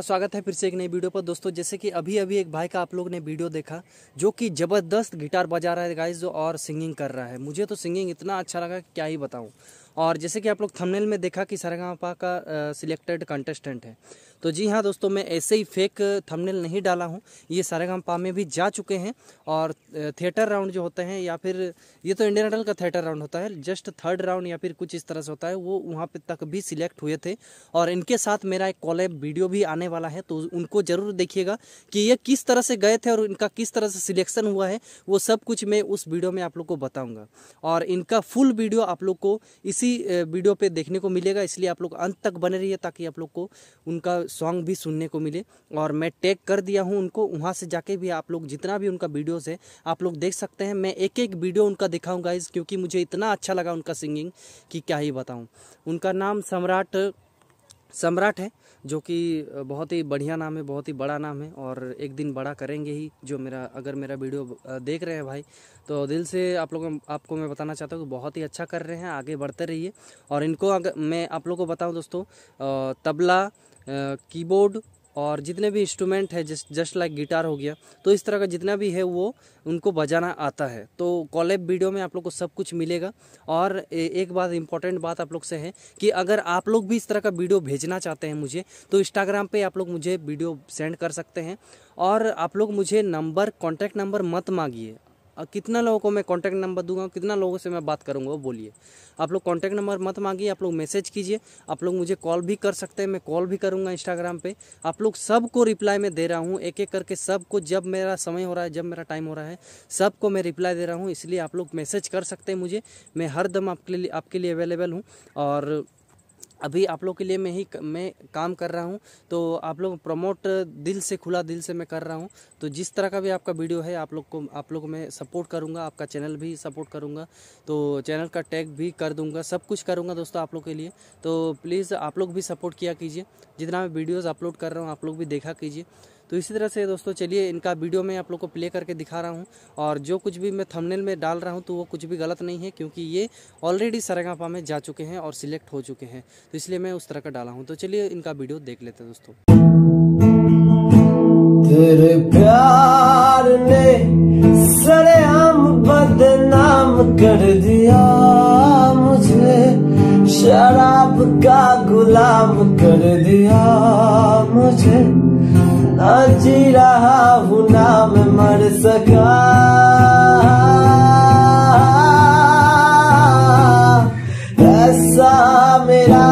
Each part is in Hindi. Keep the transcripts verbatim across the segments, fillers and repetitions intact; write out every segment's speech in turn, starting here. का स्वागत है फिर से एक नई वीडियो पर। दोस्तों जैसे कि अभी अभी एक भाई का आप लोग ने वीडियो देखा जो कि ज़बरदस्त गिटार बजा रहा है गाइस जो और सिंगिंग कर रहा है। मुझे तो सिंगिंग इतना अच्छा लगा कि क्या ही बताऊं। और जैसे कि आप लोग थंबनेल में देखा कि सरेगामापा का सिलेक्टेड कंटेस्टेंट है, तो जी हाँ दोस्तों मैं ऐसे ही फेक थंबनेल नहीं डाला हूँ, ये सरेगामापा में भी जा चुके हैं। और थिएटर राउंड जो होते हैं या फिर ये तो इंडियन आइडल का थिएटर राउंड होता है, जस्ट थर्ड राउंड या फिर कुछ इस तरह से होता है, वो वहाँ पे तक भी सिलेक्ट हुए थे। और इनके साथ मेरा एक कॉलेब वीडियो भी आने वाला है, तो उनको ज़रूर देखिएगा कि ये किस तरह से गए थे और इनका किस तरह से सिलेक्शन हुआ है, वो सब कुछ मैं उस वीडियो में आप लोग को बताऊँगा। और इनका फुल वीडियो आप लोग को इसी वीडियो पर देखने को मिलेगा, इसलिए आप लोग अंत तक बने रहिए ताकि आप लोग को उनका सॉन्ग भी सुनने को मिले। और मैं टैग कर दिया हूं उनको, वहां से जाके भी आप लोग जितना भी उनका वीडियोस है आप लोग देख सकते हैं। मैं एक एक वीडियो उनका दिखाऊं गाइस, क्योंकि मुझे इतना अच्छा लगा उनका सिंगिंग कि क्या ही बताऊं। उनका नाम सम्राट सम्राट है जो कि बहुत ही बढ़िया नाम है, बहुत ही बड़ा नाम है और एक दिन बड़ा करेंगे ही। जो मेरा अगर मेरा वीडियो देख रहे हैं भाई, तो दिल से आप लोगों आपको मैं बताना चाहता हूँ कि बहुत ही अच्छा कर रहे हैं, आगे बढ़ते रहिए। और इनको अगर मैं आप लोगों को बताऊँ दोस्तों, तबला, कीबोर्ड और जितने भी इंस्ट्रूमेंट है जस्ट जस्ट लाइक गिटार हो गया, तो इस तरह का जितना भी है वो उनको बजाना आता है। तो कॉलेब वीडियो में आप लोग को सब कुछ मिलेगा। और एक बात इम्पॉर्टेंट बात आप लोग से है कि अगर आप लोग भी इस तरह का वीडियो भेजना चाहते हैं मुझे, तो इंस्टाग्राम पे आप लोग मुझे वीडियो सेंड कर सकते हैं। और आप लोग मुझे नंबर कॉन्टैक्ट नंबर मत मांगिए, कितना लोगों को मैं कॉन्टैक्ट नंबर दूंगा, कितना लोगों से मैं बात करूंगा वो बोलिए। आप लोग कॉन्टैक्ट नंबर मत मांगिए, आप लोग मैसेज कीजिए, आप लोग मुझे कॉल भी कर सकते हैं, मैं कॉल भी करूंगा इंस्टाग्राम पे। आप लोग सबको रिप्लाई मैं दे रहा हूं, एक एक करके सबको, जब मेरा समय हो रहा है, जब मेरा टाइम हो रहा है, सबको मैं रिप्लाई दे रहा हूँ। इसलिए आप लोग मैसेज कर सकते हैं मुझे, मैं हर दम आपके लिए आपके लिए अवेलेबल हूँ। और अभी आप लोग के लिए मैं ही मैं काम कर रहा हूं, तो आप लोग प्रमोट दिल से, खुला दिल से मैं कर रहा हूं। तो जिस तरह का भी आपका वीडियो है आप लोग को आप लोग को मैं सपोर्ट करूंगा, आपका चैनल भी सपोर्ट करूंगा, तो चैनल का टैग भी कर दूंगा, सब कुछ करूंगा दोस्तों आप लोग के लिए। तो प्लीज़ आप लोग भी सपोर्ट किया कीजिए, जितना मैं वीडियोज़ अपलोड कर रहा हूँ आप लोग भी देखा कीजिए। तो इसी तरह से दोस्तों चलिए इनका वीडियो मैं आप लोग को प्ले करके दिखा रहा हूँ। और जो कुछ भी मैं थंबनेल में डाल रहा हूँ तो वो कुछ भी गलत नहीं है, क्योंकि ये ऑलरेडी सरेगामापा में जा चुके हैं और सिलेक्ट हो चुके हैं, तो इसलिए मैं उस तरह का डाला हूँ। तो चलिए इनका वीडियो देख लेते हैं दोस्तों। तेरे प्यार ने सरेआम बदनाम कर दिया मुझे, शराब का गुलाम कर दिया मुझे, ना जी रहा हूँ ना मैं मर सका, ऐसा मेरा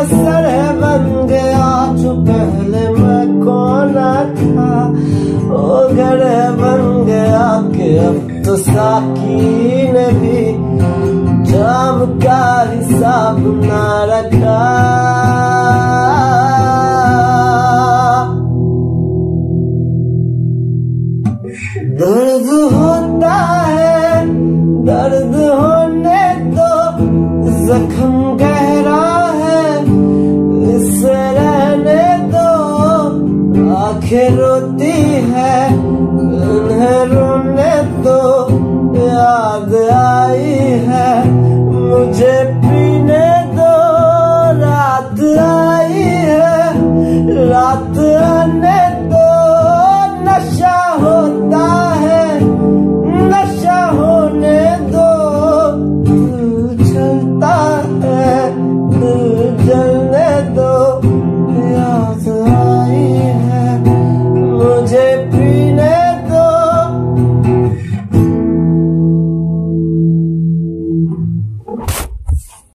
असर है बन गया जो पहले मैं कौन था, ओ घर है बन गया कि अब तो साकीन भी जाम का हिसाब ना रखा। दर्द होता है दर्द होने दो, जख्म गहरा है इसे रहने दो, आंखें रोती है इन्हें रोने दो, याद आई है मुझे पीने दो, रात आई है रात आने दो, नशा हो